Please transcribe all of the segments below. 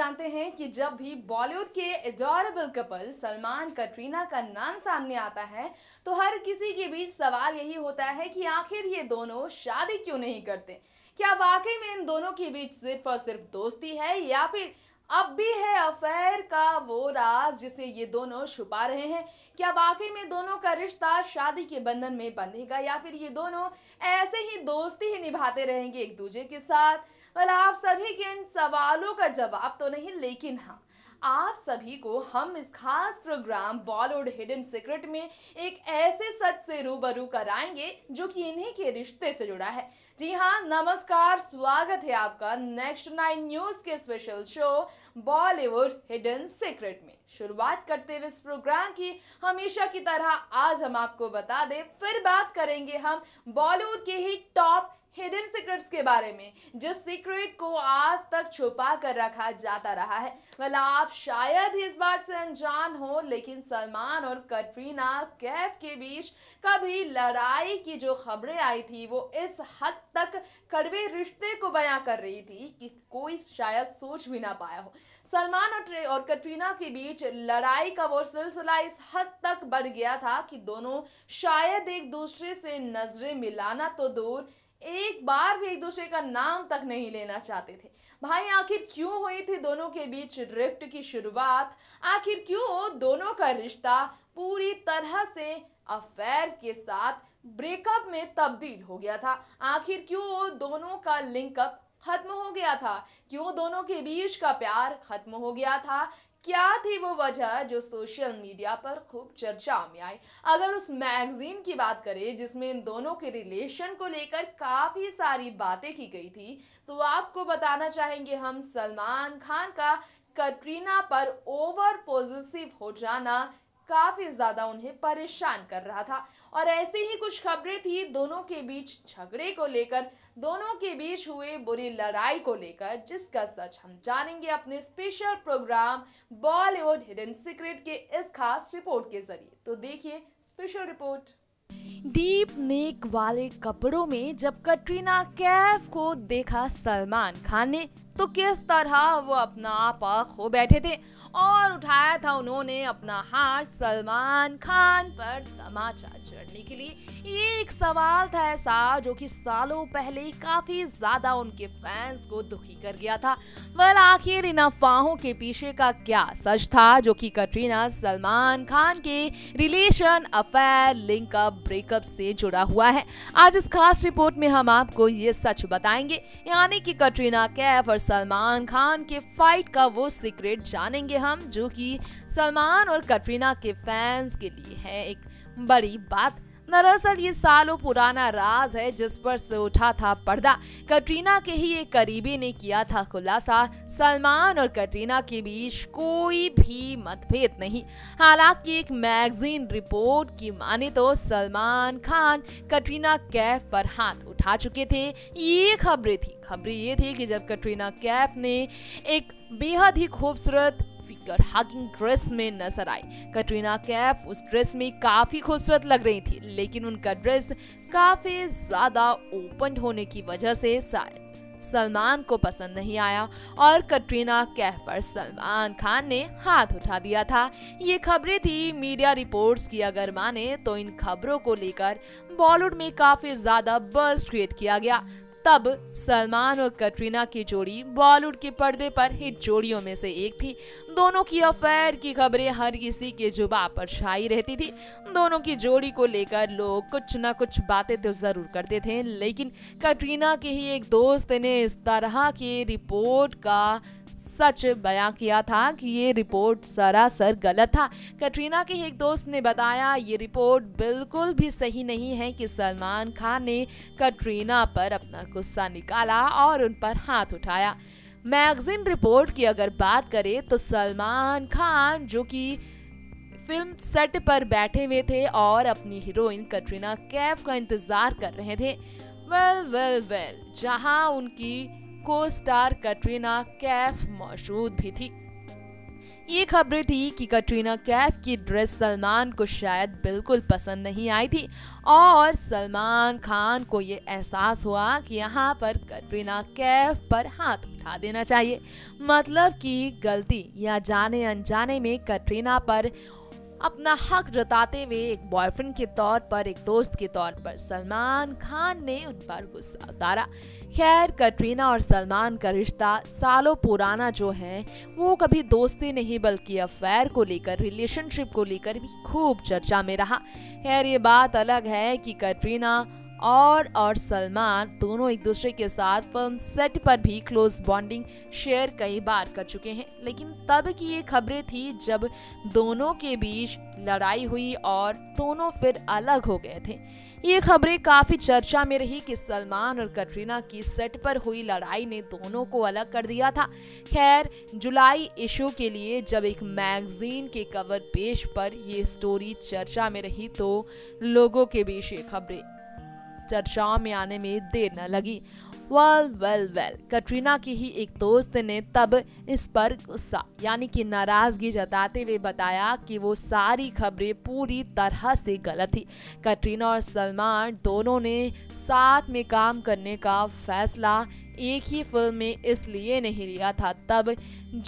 जानते हैं कि जब भी बॉलीवुड के एडोरेबल कपल सलमान कटरीना का नाम सामने आता है तो हर किसी के बीच सवाल यही होता है कि आखिर ये दोनों शादी क्यों नहीं करते। क्या वाकई में इन दोनों के बीच सिर्फ और सिर्फ दोस्ती है या फिर अब भी है अफेयर का वो राज जिसे ये दोनों छुपा रहे हैं। क्या वाकई में दोनों का रिश्ता शादी के बंधन में बंधेगा या फिर ये दोनों ऐसे ही दोस्ती ही निभाते रहेंगे एक दूसरे के साथ। भला आप सभी के इन सवालों का जवाब तो नहीं, लेकिन हाँ आप सभी को हम इस खास प्रोग्राम बॉलीवुड हिडन सीक्रेट में एक ऐसे सच से रूबरू कराएंगे जो कि इन्हीं के रिश्ते से जुड़ा है। जी हाँ, नमस्कार, स्वागत है आपका नेक्स्ट 9 न्यूज़ के special show Bollywood hidden secret में। शुरुआत करते हुए इस प्रोग्राम की हमेशा की तरह आज हम आपको बता दें, फिर बात करेंगे हम बॉलीवुड के ही टॉप हिडन सीक्रेट्स के बारे में, जिस सीक्रेट को आज तक छुपा कर रखा जाता रहा है। भला आप शायद ही इस बात से अनजान हो, लेकिन सलमान और कटरीना कैफ के बीच कभी लड़ाई की जो खबरें आई थी वो इस हद तक कड़वे रिश्ते को बयां कर रही थी कि कोई शायद सोच भी ना पाया हो। सलमान और कटरीना के बीच लड़ाई का वो सिलसिला इस हद तक बढ़ गया था कि दोनों शायद एक दूसरे से नजरें मिलाना तो दूर, एक बार भी एक दूसरे का नाम तक नहीं लेना चाहते थे। भाई आखिर क्यों हुई थी दोनों के बीच रिफ्ट की शुरुआत, आखिर क्यों दोनों का रिश्ता पूरी तरह से अफेयर के साथ ब्रेकअप में तब्दील हो गया था, आखिर क्यों दोनों का लिंकअप खत्म हो गया था, क्यों दोनों के बीच का प्यार खत्म हो गया था। क्या थी वो वजह जो सोशल मीडिया पर खूब चर्चा में आई। अगर उस मैगजीन की बात करें जिसमें इन दोनों के रिलेशन को लेकर काफ़ी सारी बातें की गई थी, तो आपको बताना चाहेंगे हम सलमान खान का कटरीना पर ओवर पॉजिटिव हो जाना काफ़ी ज़्यादा उन्हें परेशान कर रहा था। और ऐसे ही कुछ खबरें थी दोनों के बीच झगड़े को लेकर, दोनों के बीच हुए बुरी लड़ाई को लेकर, जिसका सच हम जानेंगे अपने special program Bollywood hidden secret के इस खास रिपोर्ट के जरिए। तो देखिए स्पेशल रिपोर्ट। डीप नेक वाले कपड़ों में जब कटरीना कैफ को देखा सलमान खान ने तो किस तरह वो अपना आपा खो बैठे थे और उठाया था उन्होंने अपना हाथ सलमान खान पर तमाचा जड़ने के लिए। ये एक सवाल था ऐसा जो कि सालों पहले काफ़ी ज़्यादा उनके फैंस को दुखी कर गया था। वह आखिर इन अफवाहों के पीछे का क्या सच था जो कि कटरीना सलमान खान के रिलेशन, अफेयर, लिंकअप, ब्रेकअप से जुड़ा हुआ है। आज इस खास रिपोर्ट में हम आपको ये सच बताएंगे, यानी कि कटरीना कैफ और सलमान खान के फाइट का वो सीक्रेट जानेंगे हम जो कि सलमान और कटरीना के फैंस के लिए है एक बड़ी बात। दरअसल ये सालों पुराना राज है जिस पर से उठा था पर्दा। कटरीना के ही एक करीबी ने किया था खुलासा, सलमान और कटरीना के बीच कोई भी मतभेद नहीं। हालांकि एक मैगजीन रिपोर्ट की माने तो सलमान खान कटरीना कैफ पर हाथ उठा चुके थे। ये खबरें थी, खबरें ये थी कि जब कटरीना कैफ ने एक बेहद ही खूबसूरत फिगर हगिंग ड्रेस में नजर आई। कटरीना कैफ उस ड्रेस में काफ़ी खूबसूरत लग रही थी, लेकिन उनका ड्रेस काफ़ी ज़्यादा ओपन होने की वजह से शायद सलमान को पसंद नहीं आया और कटरीना कैफ पर सलमान खान ने हाथ उठा दिया था। ये खबरें थी मीडिया रिपोर्ट्स की अगर माने तो। इन खबरों को लेकर बॉलीवुड में काफ़ी ज़्यादा बज़ क्रिएट किया गया। तब सलमान और कटरीना की जोड़ी बॉलीवुड के पर्दे पर हिट जोड़ियों में से एक थी। दोनों की अफेयर की खबरें हर किसी के जुबा पर छाई रहती थी। दोनों की जोड़ी को लेकर लोग कुछ ना कुछ बातें तो ज़रूर करते थे, लेकिन कटरीना के ही एक दोस्त ने इस तरह की रिपोर्ट का सच बयां किया था कि ये रिपोर्ट सरासर गलत था। कटरीना के एक दोस्त ने बताया, ये रिपोर्ट बिल्कुल भी सही नहीं है कि सलमान खान ने कटरीना पर अपना गुस्सा निकाला और उन पर हाथ उठाया। मैगजीन रिपोर्ट की अगर बात करें तो सलमान खान जो कि फिल्म सेट पर बैठे हुए थे और अपनी हीरोइन कटरीना कैफ का इंतज़ार कर रहे थे। वेल जहां उनकी को स्टार कटरीना कैफ मौजूद भी थी। ये खबरें थी कि कटरीना कैफ की ड्रेस सलमान को शायद बिल्कुल पसंद नहीं आई थी और सलमान खान को ये एहसास हुआ कि यहाँ पर कटरीना कैफ पर हाथ उठा देना चाहिए। मतलब कि गलती या जाने अनजाने में कटरीना पर अपना हक जताते हुए एक बॉयफ्रेंड के तौर पर, एक दोस्त के तौर पर सलमान खान ने उन पर गुस्सा उतारा। खैर, कटरीना और सलमान का रिश्ता सालों पुराना जो है वो कभी दोस्ती नहीं बल्कि अफेयर को लेकर, रिलेशनशिप को लेकर भी खूब चर्चा में रहा। खैर, ये बात अलग है कि कटरीना और सलमान दोनों एक दूसरे के साथ फिल्म सेट पर भी क्लोज बॉन्डिंग शेयर कई बार कर चुके हैं, लेकिन तब की ये खबरें थी जब दोनों के बीच लड़ाई हुई और दोनों फिर अलग हो गए थे। ये खबरें काफ़ी चर्चा में रही कि सलमान और कटरीना की सेट पर हुई लड़ाई ने दोनों को अलग कर दिया था। खैर, जुलाई इशू के लिए जब एक मैगजीन के कवर पेज पर ये स्टोरी चर्चा में रही तो लोगों के बीच ये खबरें चर्चाओं में आने में देर न लगी। वेल, कटरीना की ही एक दोस्त ने तब इस पर गुस्सा यानी कि नाराजगी जताते हुए बताया कि वो सारी खबरें पूरी तरह से गलत थी। कटरीना और सलमान दोनों ने साथ में काम करने का फैसला एक ही फिल्म में इसलिए नहीं लिया था तब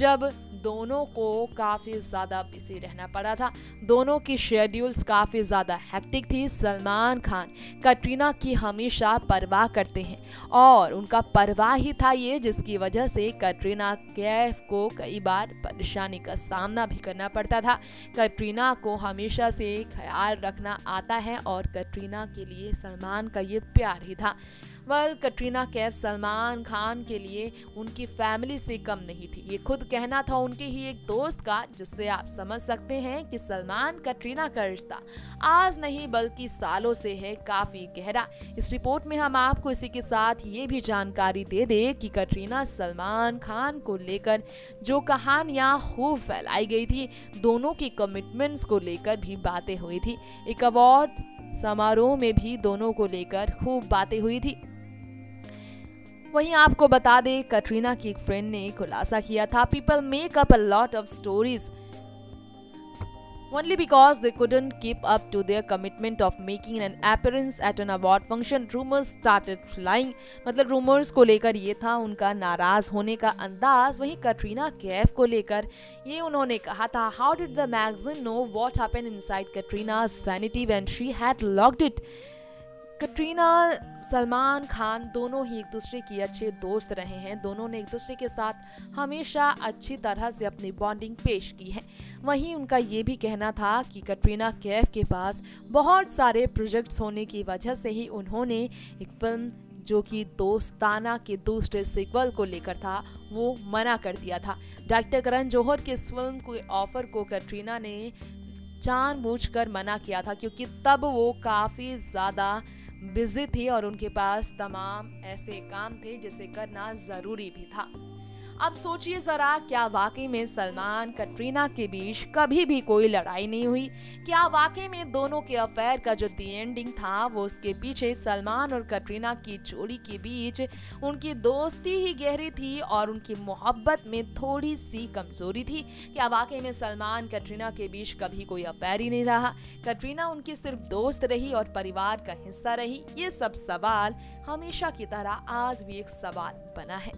जब दोनों को काफ़ी ज़्यादा बिजी रहना पड़ा था। दोनों की शेड्यूल्स काफ़ी ज़्यादा हैक्टिक थी। सलमान खान कटरीना की हमेशा परवाह करते हैं और उनका परवाह ही था ये, जिसकी वजह से कटरीना कैफ को कई बार परेशानी का सामना भी करना पड़ता था। कटरीना को हमेशा से ख्याल रखना आता है और कटरीना के लिए सलमान का ये प्यार ही था। कटरीना कैफ सलमान खान के लिए उनकी फैमिली से कम नहीं थी। ये खुद कहना था उनके ही एक दोस्त का, जिससे आप समझ सकते हैं कि सलमान कटरीना का रिश्ता आज नहीं बल्कि सालों से है काफ़ी गहरा। इस रिपोर्ट में हम आपको इसी के साथ ये भी जानकारी दे दें कि कटरीना सलमान खान को लेकर जो कहानियाँ खूब फैलाई गई थी, दोनों की कमिटमेंट्स को लेकर भी बातें हुई थी। एक अवार्ड समारोह में भी दोनों को लेकर खूब बातें हुई थी। वहीं आपको बता दें, कटरीना की एक फ्रेंड ने खुलासा किया था, people make up a lot of stories only because they couldn't keep up to their commitment of making an appearance at an award function. Rumors started flying. मतलब रूमर्स को लेकर ये था उनका नाराज़ होने का अंदाज। वहीं कटरीना कैफ को लेकर ये उन्होंने कहा था, how did the magazine know what happened inside कटरीनाज vanity when she had locked it. Katrina Salman Khan दोनों ही एक दूसरे की अच्छे दोस्त रहे हैं। दोनों ने एक दूसरे के साथ हमेशा अच्छी तरह से अपनी बॉन्डिंग पेश की है। वहीं उनका ये भी कहना था कि कटरीना कैफ के पास बहुत सारे प्रोजेक्ट्स होने की वजह से ही उन्होंने एक फिल्म जो कि दोस्ताना के दूसरे सीक्वल को लेकर था वो मना कर दिया था। डायरेक्टर करण जौहर के इस फिल्म के ऑफर को कटरीना ने जानबूझकर मना किया था, क्योंकि तब वो काफ़ी ज़्यादा बिजी थी और उनके पास तमाम ऐसे काम थे जिसे करना ज़रूरी भी था। अब सोचिए ज़रा, क्या वाकई में सलमान कटरीना के बीच कभी भी कोई लड़ाई नहीं हुई? क्या वाकई में दोनों के अफेयर का जो दी एंडिंग था वो उसके पीछे सलमान और कटरीना की जोड़ी के बीच उनकी दोस्ती ही गहरी थी और उनकी मोहब्बत में थोड़ी सी कमज़ोरी थी? क्या वाकई में सलमान कटरीना के बीच कभी कोई अफेयर ही नहीं रहा? कटरीना उनकी सिर्फ दोस्त रही और परिवार का हिस्सा रही? ये सब सवाल हमेशा की तरह आज भी एक सवाल बना है।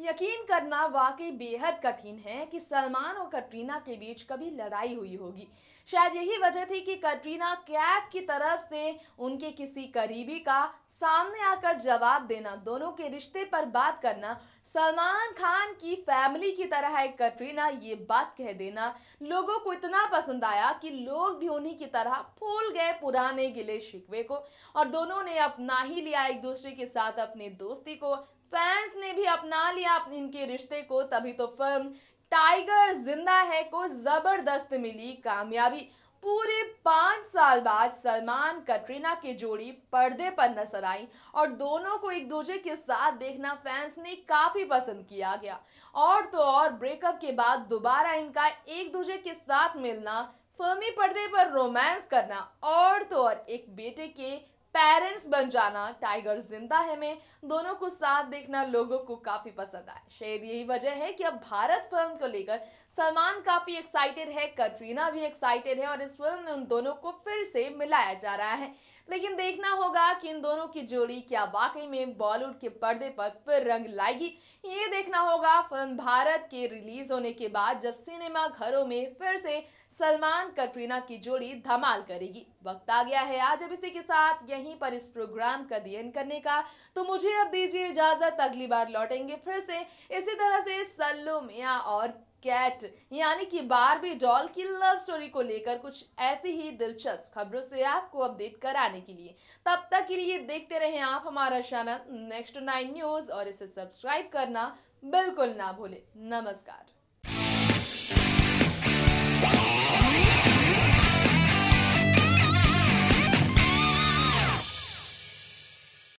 यकीन करना वाकई बेहद कठिन है कि सलमान और कटरीना के बीच कभी लड़ाई हुई होगी। शायद यही वजह थी कि कटरीना कैफ की तरफ से उनके किसी करीबी का सामने आकर जवाब देना, दोनों के रिश्ते पर बात करना, सलमान खान की फैमिली की तरह है कटरीना ये बात कह देना लोगों को इतना पसंद आया कि लोग भी उन्हीं की तरह भूल गए पुराने गिले शिकवे को और दोनों ने अपना ही लिया एक दूसरे के साथ अपनी दोस्ती को। फैंस ने भी अपना लिया इनके रिश्ते को, तभी तो फिल्म टाइगर जिंदा है को जबरदस्त मिली कामयाबी। पूरे 5 साल बाद सलमान कटरीना की जोड़ी पर्दे पर नजर आई और दोनों को एक दूसरे के साथ देखना फैंस ने काफ़ी पसंद किया गया। और तो और ब्रेकअप के बाद दोबारा इनका एक दूसरे के साथ मिलना, फिल्मी पर्दे पर रोमांस करना और तो और एक बेटे के पेरेंट्स बन जाना टाइगर जिंदा है में दोनों को साथ देखना लोगों को काफ़ी पसंद आया। शायद यही वजह है कि अब भारत फिल्म को लेकर सलमान काफी एक्साइटेड है, कटरीना भी एक्साइटेड है और इस फिल्म में उन दोनों को फिर से मिलाया जा रहा है। लेकिन देखना होगा कि इन दोनों की जोड़ी क्या वाकई में बॉलीवुड के पर्दे पर फिर रंग लाएगी। ये देखना होगा फिल्म भारत के रिलीज होने के बाद जब सिनेमा घरों में फिर से सलमान कटरीना की जोड़ी धमाल करेगी। वक्त आ गया है आज अब इसी के साथ यहीं पर इस प्रोग्राम का दी एंड करने का, तो मुझे अब दीजिए इजाजत। अगली बार लौटेंगे फिर से इसी तरह से सल्लू मियां और कैट यानी कि बारबी डॉल की लव स्टोरी को लेकर कुछ ऐसी ही दिलचस्प खबरों से आपको अपडेट कराने के लिए। तब तक के लिए देखते रहें आप हमारा चैनल Next9News और इसे सब्सक्राइब करना बिल्कुल ना भूलें। नमस्कार।